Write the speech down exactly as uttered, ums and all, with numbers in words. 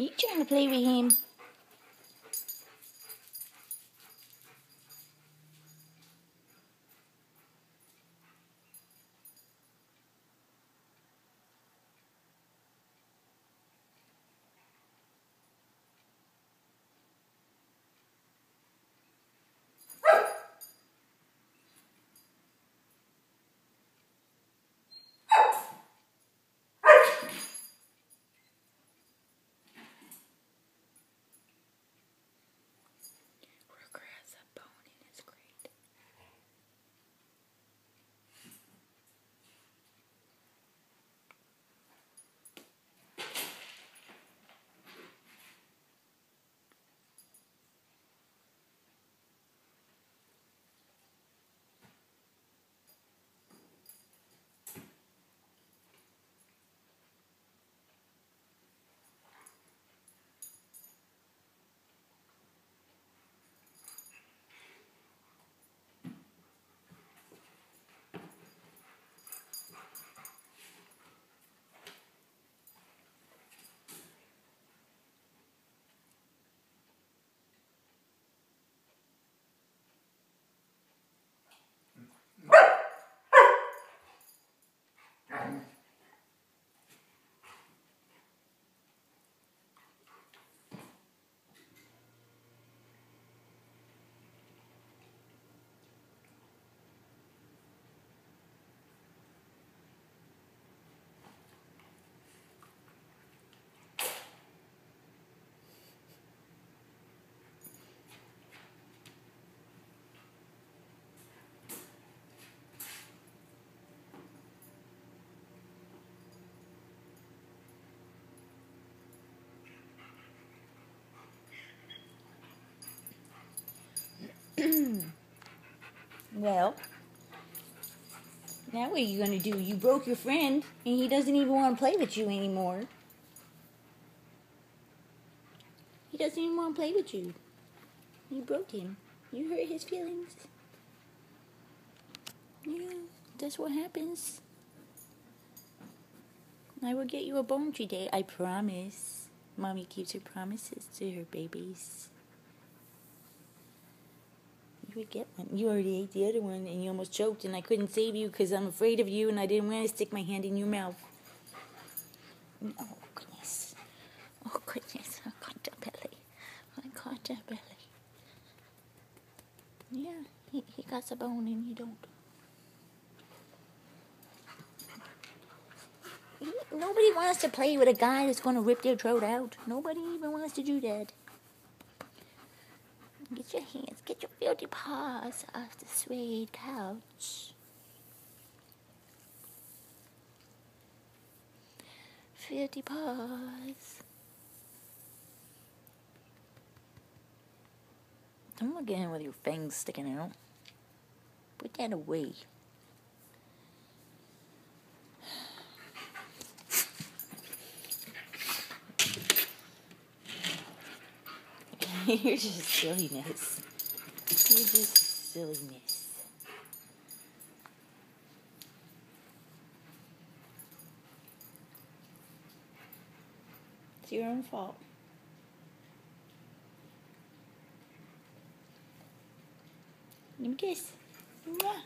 You trying to play with him? Well, now what are you going to do? You broke your friend, and he doesn't even want to play with you anymore. He doesn't even want to play with you. You broke him. You hurt his feelings. Yeah, that's what happens. I will get you a bone today, I promise. Mommy keeps her promises to her babies. You would get one. You already ate the other one and you almost choked and I couldn't save you because I'm afraid of you and I didn't want to stick my hand in your mouth. And, oh, goodness. Oh, goodness. I caught that belly. I caught that belly. Yeah, he, he got the bone and you don't. He, nobody wants to play with a guy that's going to rip their throat out. Nobody even wants to do that. Get your hands, get your filthy paws off the suede couch. Filthy paws. Don't look at him with your fangs sticking out. Put that away. You're just silliness. You're just silliness. It's your own fault. Give me a kiss. Mwah.